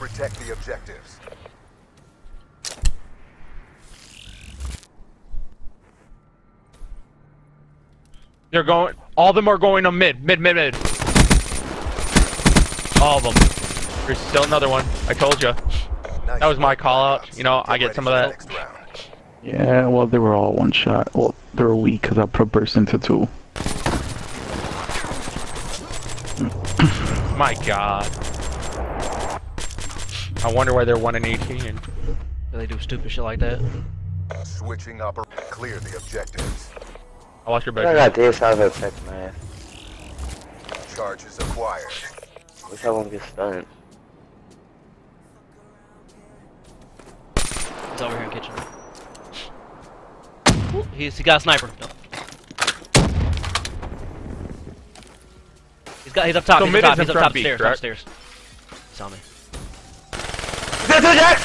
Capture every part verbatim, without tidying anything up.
Protect the objectives. They're going. All of them are going to mid. Mid, mid, mid. All of them. There's still another one. I told you. That was my call out. You know, I get some of that. Yeah, well, they were all one shot. Well, they were weak because I put burst into two. My God. I wonder why they're one in eighteen. Do they do stupid shit like that? Switching up. Clear the objectives. I'll watch your back. I got this out of effect, man. Charges acquired. Wish I won't get stunned. It's over here in the kitchen. Ooh, he's, he got a sniper. No. He's got. He's up top. So he's up top. He's up top. Beat, stairs. Right? Upstairs. He's on me. There's a Jack.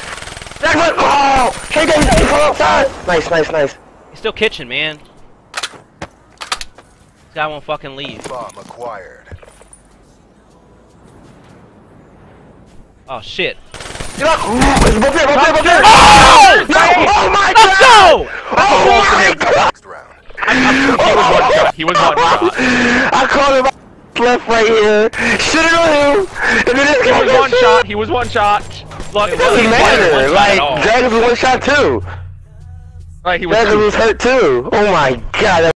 Jack went. Oh! K J, he's on outside. Nice, nice, nice. He's still kitchen, man. This guy won't fucking leave. Bomb acquired. Oh shit. Get up! It's up there, up there, up there! Oh my God! Oh my God! He was one shot. I called him left right here. Shit on him! And then he was one shot. He was one shot. It doesn't matter. Like Dragon was one shot too. Right, he was. Dragon was hurt too. Oh my God!